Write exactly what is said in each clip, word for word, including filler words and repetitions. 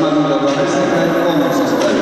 Роман Габаров сыграет в полном составе.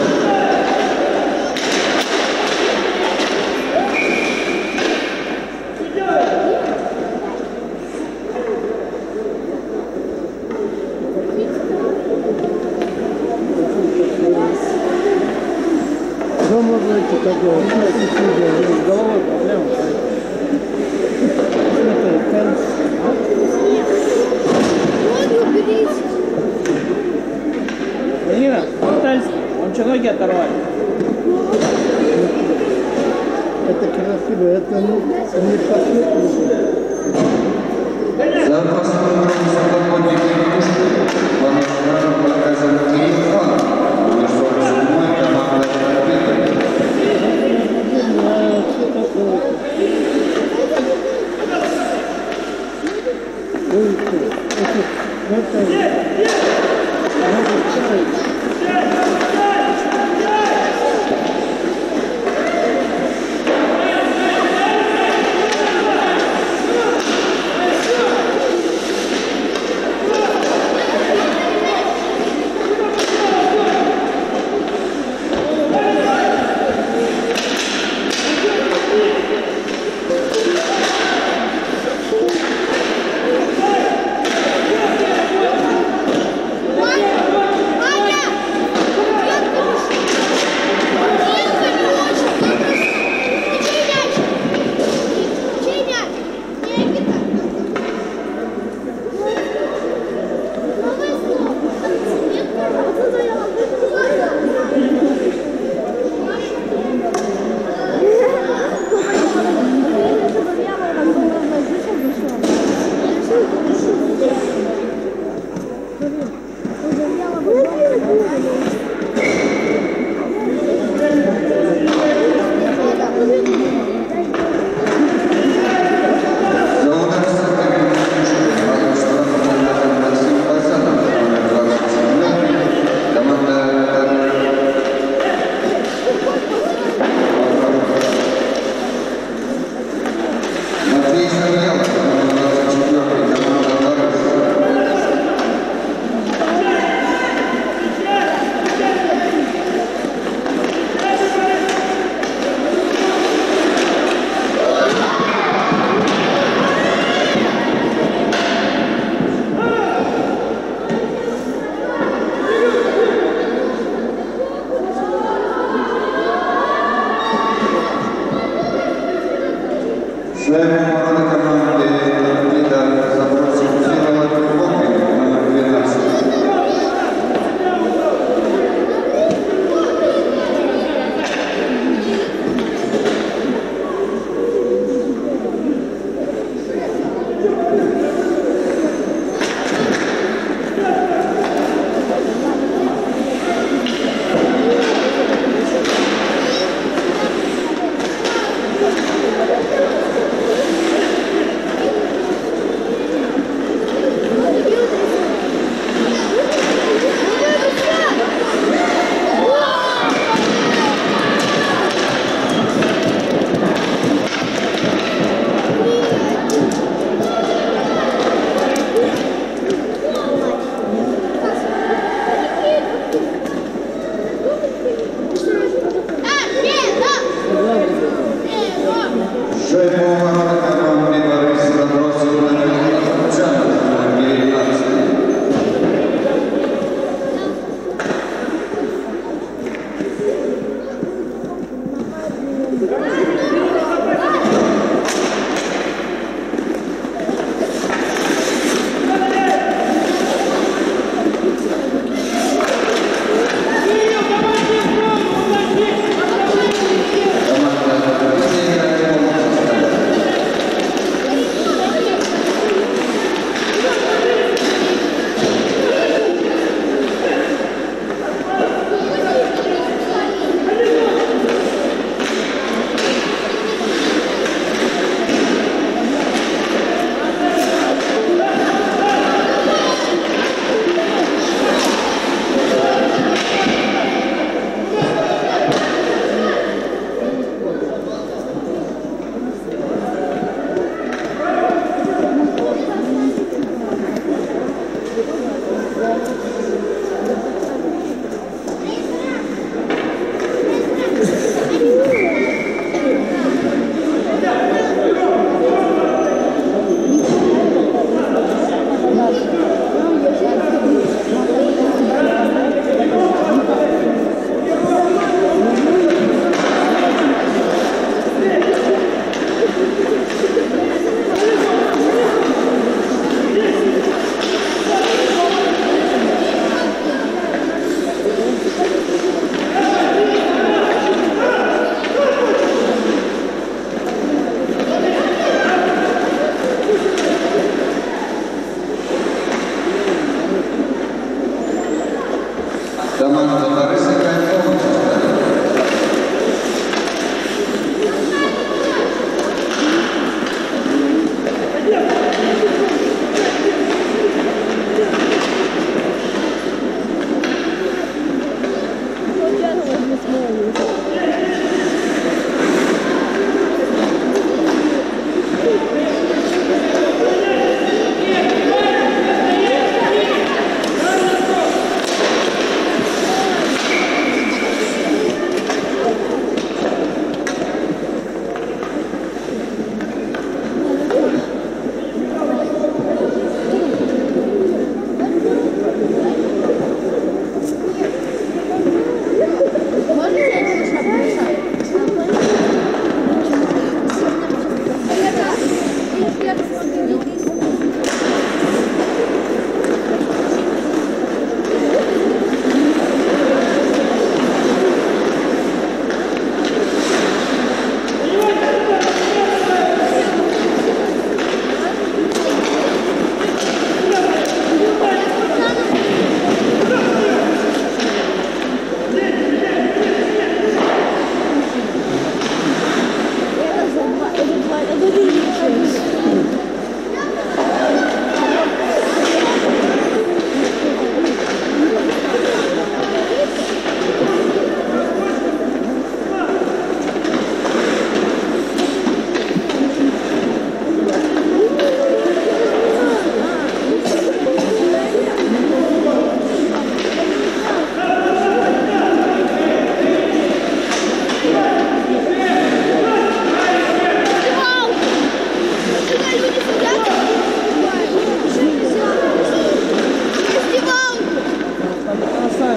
That's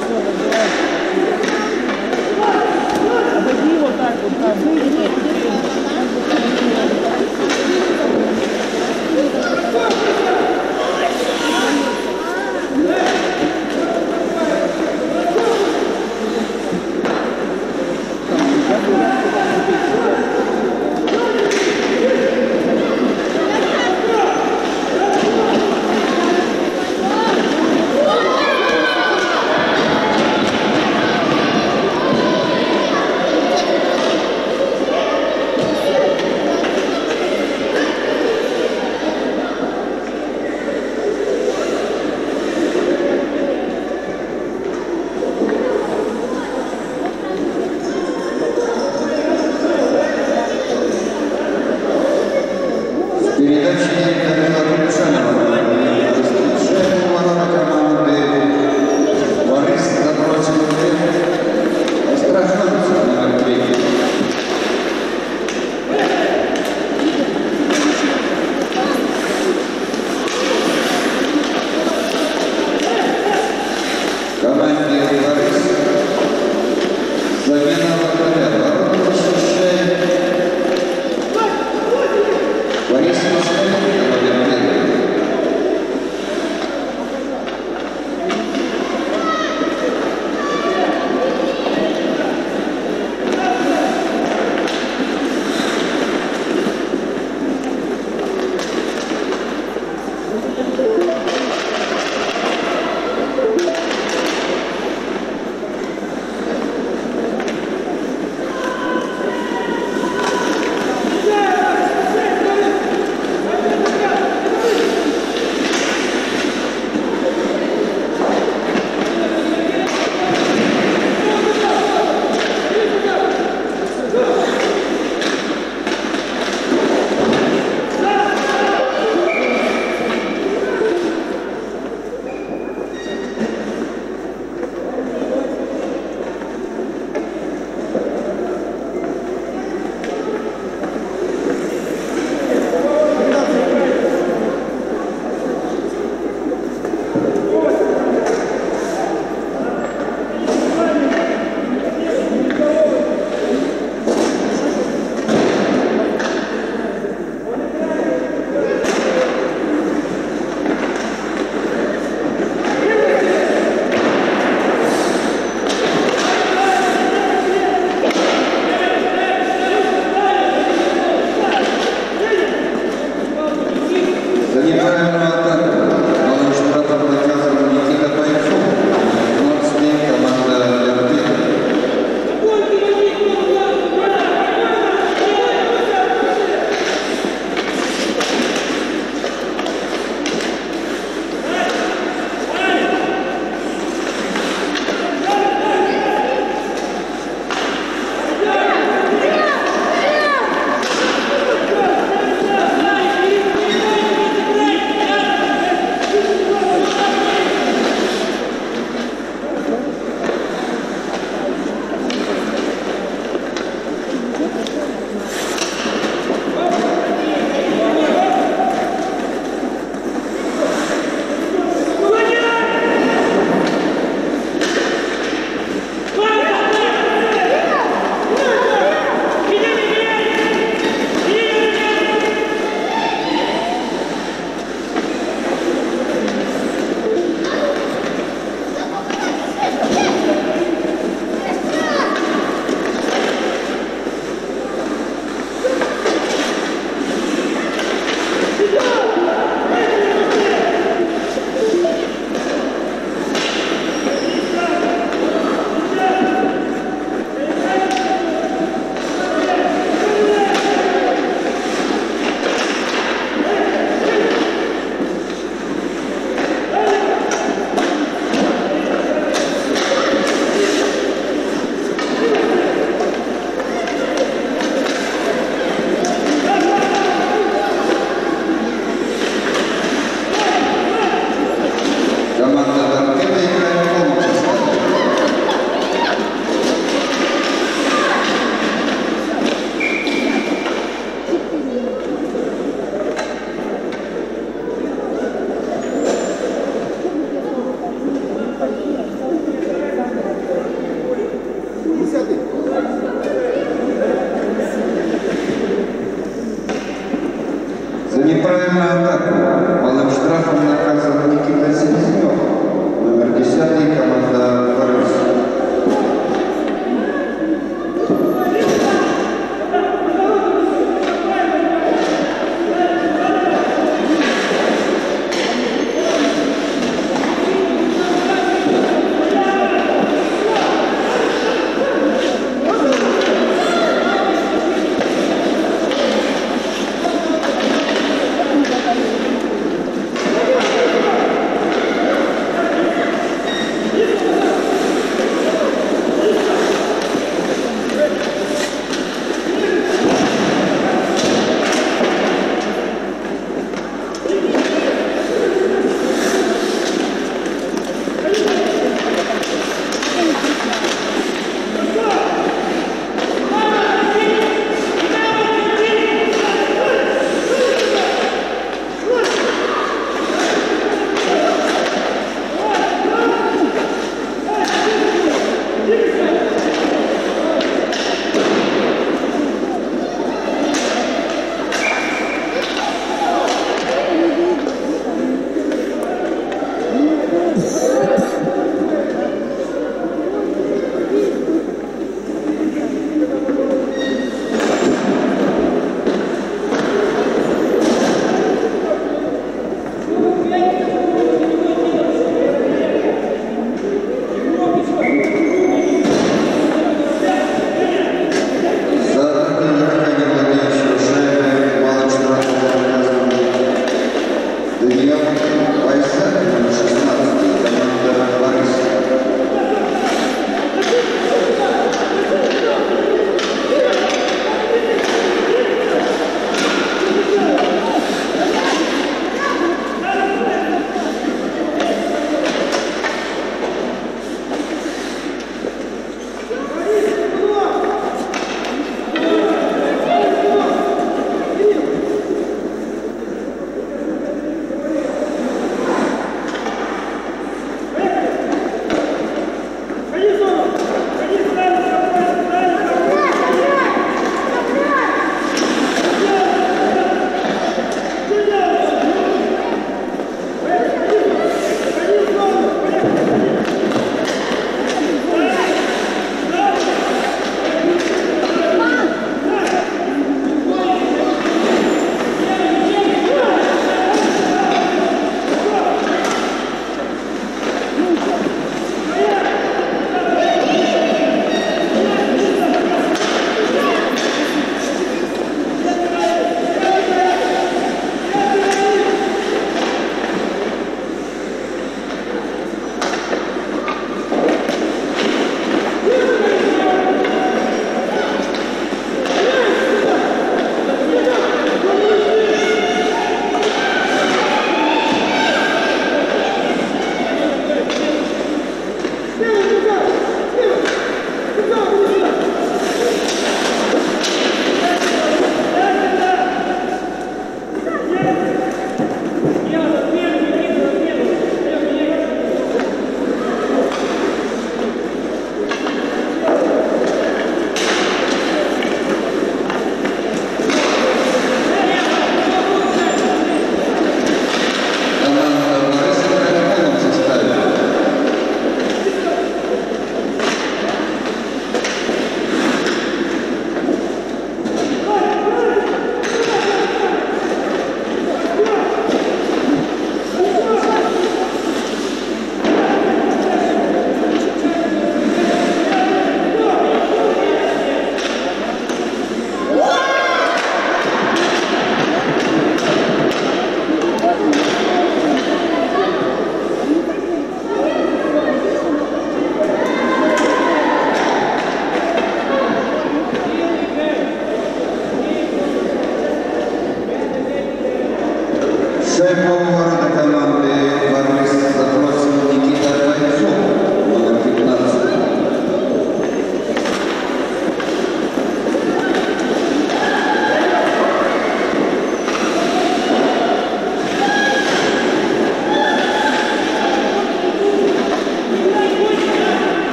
not